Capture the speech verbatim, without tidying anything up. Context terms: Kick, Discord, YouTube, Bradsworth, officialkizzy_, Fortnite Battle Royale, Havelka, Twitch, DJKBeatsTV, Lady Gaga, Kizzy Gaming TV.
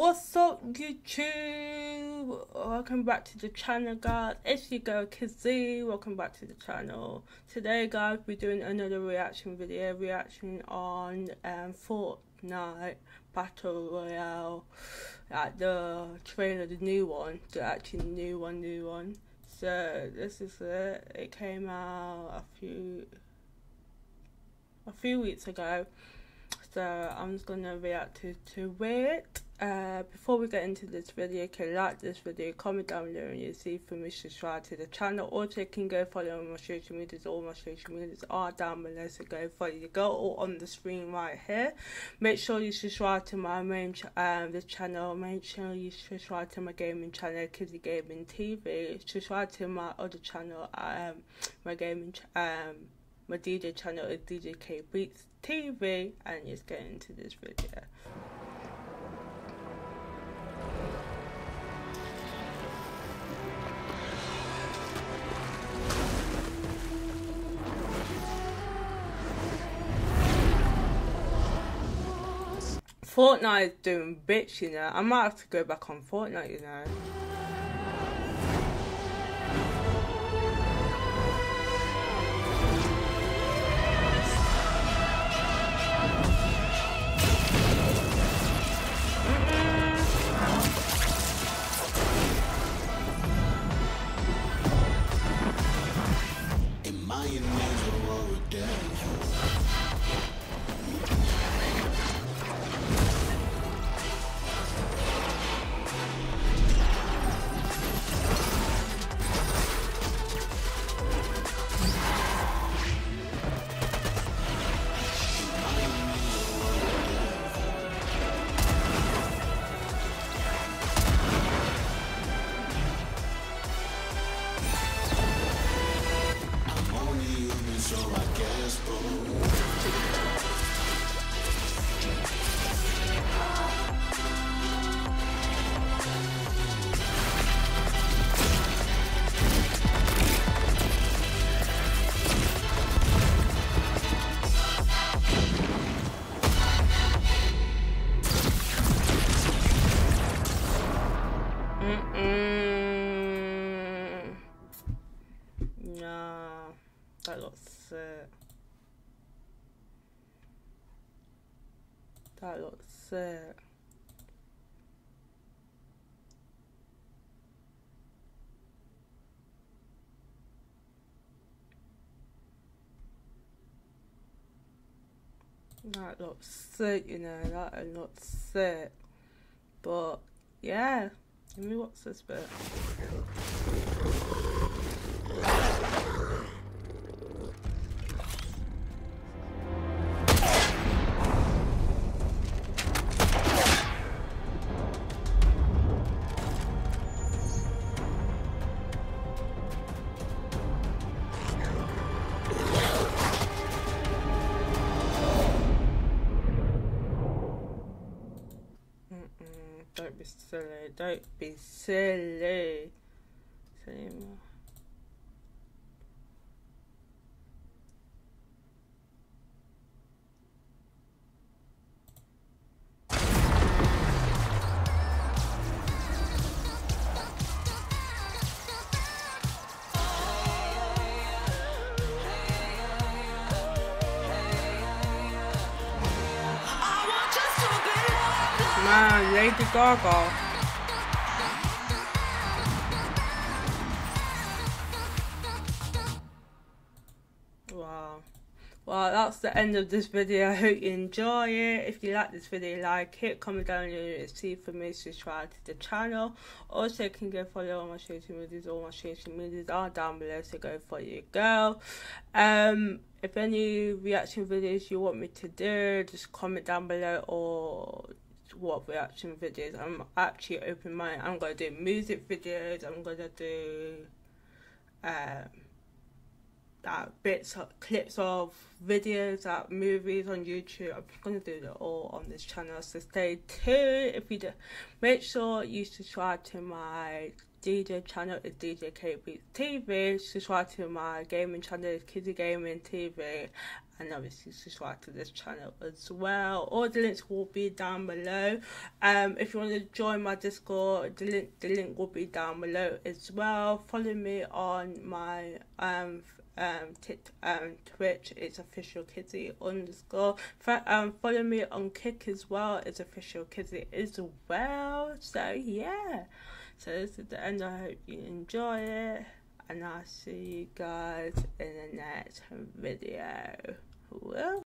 What's up, YouTube? Welcome back to the channel, guys. It's your girl Kizzy. Welcome back to the channel. Today, guys, we're doing another reaction video. Reaction on um, Fortnite Battle Royale, like the trailer, the new one, the actually new one, new one. So this is it. It came out a few a few weeks ago. So I'm just gonna react to, to it. Uh, before we get into this video, you can like this video, comment down below and you'll see for me to subscribe to the channel. Also you can go follow on my social medias. All my social medias are down below, so go follow you go or on the screen right here. Make sure you subscribe to my main ch um the channel. Make sure you subscribe to my gaming channel, Kizzy Gaming T V. Subscribe to my other channel, um my gaming ch um my D J channel is D J K Beats T V, and let's get into this video. Fortnite is doing bitch, you know. I might have to go back on Fortnite, you know. That looks sick. That looks sick. That looks sick, you know, that looks sick. But yeah, let me watch this bit. Don't be silly, don't be silly. Same. Man, Lady Gaga. Wow. Well, that's the end of this video. I hope you enjoy it. If you like this video, like it, comment down below and see for me to subscribe to the channel. Also, you can go follow all my social medias. All my social medias are down below, so go follow your girl. Um, if any reaction videos you want me to do, just comment down below or what reaction videos. I'm actually open minded. I'm gonna do music videos. I'm gonna do um that bits of clips of videos, that movies on YouTube. I'm gonna do that all on this channel, so stay tuned. If you do, make sure you subscribe to my D J channel is D J K B T V. Subscribe to my gaming channel is Kizzy Gaming T V, and obviously subscribe to this channel as well. All the links will be down below. Um, if you want to join my Discord, the link the link will be down below as well. Follow me on my um um tit um Twitch. It's official Kizzy underscore. F um follow me on Kick as well. It's official Kizzy as well. So yeah. So this is the end. I hope you enjoy it. And I'll see you guys in the next video. Well.